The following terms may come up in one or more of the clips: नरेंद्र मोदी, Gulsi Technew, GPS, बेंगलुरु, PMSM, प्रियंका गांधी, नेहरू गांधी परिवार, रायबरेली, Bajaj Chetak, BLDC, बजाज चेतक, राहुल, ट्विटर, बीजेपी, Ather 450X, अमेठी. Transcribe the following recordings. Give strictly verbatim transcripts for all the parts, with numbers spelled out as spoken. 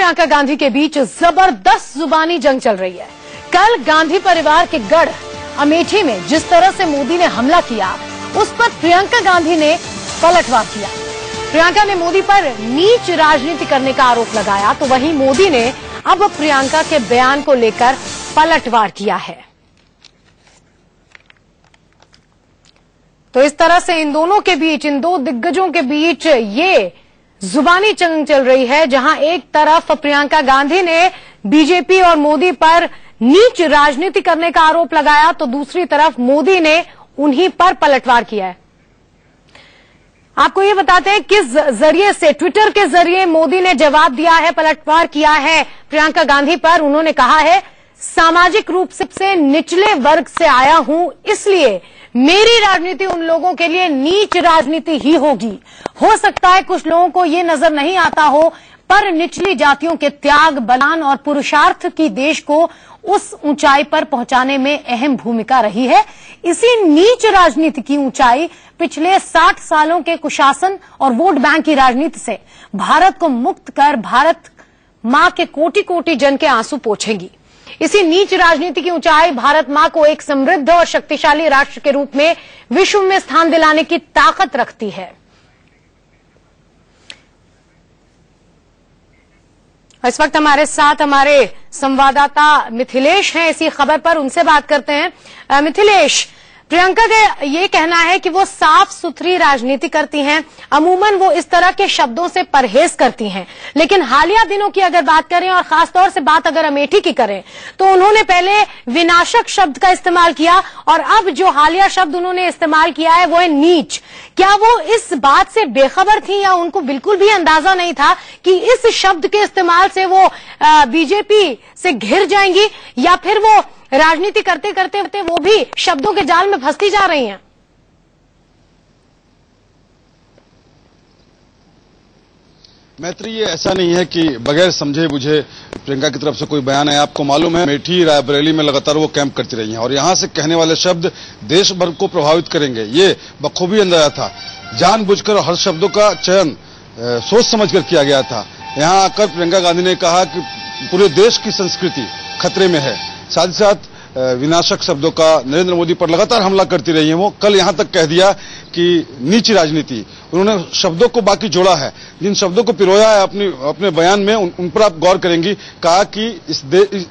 प्रियंका गांधी के बीच जबरदस्त जुबानी जंग चल रही है। कल गांधी परिवार के गढ़ अमेठी में जिस तरह से मोदी ने हमला किया, उस पर प्रियंका गांधी ने पलटवार किया। प्रियंका ने मोदी पर नीच राजनीति करने का आरोप लगाया, तो वहीं मोदी ने अब प्रियंका के बयान को लेकर पलटवार किया है। तो इस तरह से इन दोनों के बीच, इन दो दिग्गजों के बीच ये जुबानी जंग चल रही है, जहां एक तरफ प्रियंका गांधी ने बीजेपी और मोदी पर नीच राजनीति करने का आरोप लगाया, तो दूसरी तरफ मोदी ने उन्हीं पर पलटवार किया है। आपको ये बताते हैं किस जरिए से, ट्विटर के जरिए मोदी ने जवाब दिया है, पलटवार किया है प्रियंका गांधी पर। उन्होंने कहा है, सामाजिक रूप से निचले वर्ग से आया हूं, इसलिए मेरी राजनीति उन लोगों के लिए नीच राजनीति ही होगी। हो सकता है कुछ लोगों को ये नजर नहीं आता हो, पर निचली जातियों के त्याग, बलिदान और पुरुषार्थ की देश को उस ऊंचाई पर पहुंचाने में अहम भूमिका रही है। इसी नीच राजनीति की ऊंचाई पिछले साठ सालों के कुशासन और वोट बैंक की राजनीति से भारत को मुक्त कर भारत मां के कोटि कोटि जन के आंसू पोंछेगी। इसी नीच राजनीति की ऊंचाई भारत मां को एक समृद्ध और शक्तिशाली राष्ट्र के रूप में विश्व में स्थान दिलाने की ताकत रखती है। इस वक्त हमारे साथ हमारे संवाददाता मिथिलेश हैं, इसी खबर पर उनसे बात करते हैं। मिथिलेश, प्रियंका का ये कहना है कि वो साफ सुथरी राजनीति करती हैं, अमूमन वो इस तरह के शब्दों से परहेज करती हैं, लेकिन हालिया दिनों की अगर बात करें और खासतौर से बात अगर अमेठी की करें, तो उन्होंने पहले विनाशक शब्द का इस्तेमाल किया और अब जो हालिया शब्द उन्होंने इस्तेमाल किया है वो है नीच। क्या वो इस बात से बेखबर थी या उनको बिल्कुल भी अंदाजा नहीं था कि इस शब्द के इस्तेमाल से वो बीजेपी से घिर जाएंगी, या फिर वो राजनीति करते करते वो भी शब्दों के जाल में फंसती जा रही हैं? मैत्री, ये ऐसा नहीं है कि बगैर समझे बुझे प्रियंका की तरफ से कोई बयान है। आपको मालूम है, अमेठी रायबरेली में लगातार वो कैंप करती रही हैं और यहां से कहने वाले शब्द देश भर को प्रभावित करेंगे ये बखूबी अंदाजा था। जानबूझकर हर शब्दों का चयन सोच समझ कर किया गया था। यहां आकर प्रियंका गांधी ने कहा कि पूरे देश की संस्कृति खतरे में है। साथ ही साथ विनाशक शब्दों का नरेंद्र मोदी पर लगातार हमला करती रही हैं वो। कल यहां तक कह दिया कि नीच राजनीति। उन्होंने शब्दों को बाकी जोड़ा है, जिन शब्दों को पिरोया है अपने अपने बयान में, उन, उन पर आप गौर करेंगी। कहा कि इस, इस,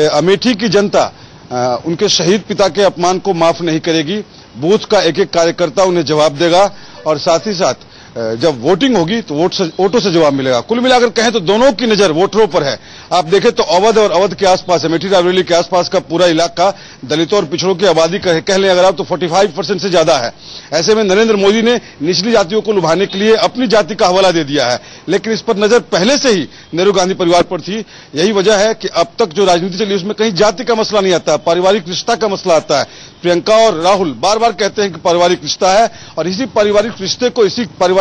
इस अमेठी की जनता आ, उनके शहीद पिता के अपमान को माफ नहीं करेगी। बूथ का एक एक कार्यकर्ता उन्हें जवाब देगा और साथ ही साथ जब वोटिंग होगी तो वोट से, वोटों से जवाब मिलेगा। कुल मिलाकर कहें तो दोनों की नजर वोटरों पर है। आप देखें तो अवध और अवध के आसपास, अमेठी रायबरेली के आसपास का पूरा इलाका दलितों और पिछड़ों की आबादी कह, कह लें अगर आप, तो पैंतालीस परसेंट से ज्यादा है। ऐसे में नरेंद्र मोदी ने निचली जातियों को लुभाने के लिए अपनी जाति का हवाला दे दिया है, लेकिन इस पर नजर पहले से ही नेहरू गांधी परिवार पर थी। यही वजह है कि अब तक जो राजनीति चली उसमें कहीं जाति का मसला नहीं आता, पारिवारिक रिश्ता का मसला आता है। प्रियंका और राहुल बार बार कहते हैं कि पारिवारिक रिश्ता है, और इसी पारिवारिक रिश्ते को, इसी पारिवारिक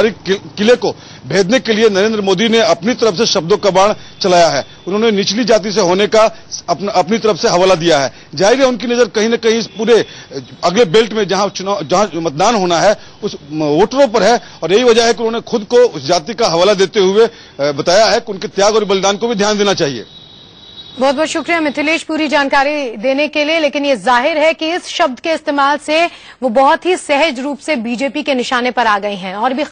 किले को भेदने के लिए नरेंद्र मोदी ने अपनी तरफ से शब्दों का बाण चलाया है। उन्होंने निचली जाति से होने का अपनी तरफ से हवाला दिया है। जाहिर है उनकी नजर कहीं न कहीं इस पूरे अगले बेल्ट में जहां चुनाव, जहां मतदान होना है, उस वोटरों पर है। और यही वजह है कि उन्होंने खुद को उस जाति का हवाला देते हुए बताया है कि उनके त्याग और बलिदान को भी ध्यान देना चाहिए। बहुत बहुत शुक्रिया मिथिलेश पूरी जानकारी देने के लिए। लेकिन ये जाहिर है कि इस शब्द के इस्तेमाल से वो बहुत ही सहज रूप से बीजेपी के निशाने पर आ गई हैं और भी